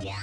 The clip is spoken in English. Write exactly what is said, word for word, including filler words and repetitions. Yeah.